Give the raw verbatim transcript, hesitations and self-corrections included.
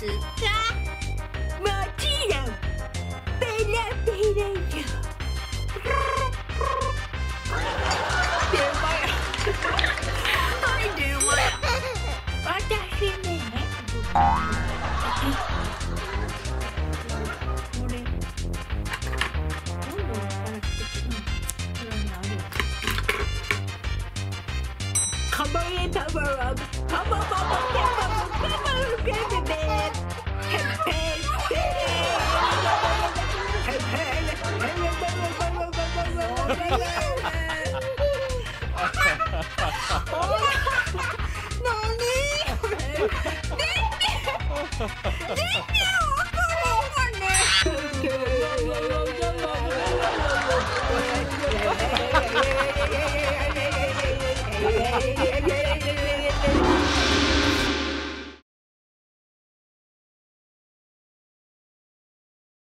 ですか？もちろんペラペラよ。はいでもや私ねこれどんどん洗ってきカバエタバラパパパパパパパ全然わからんわね。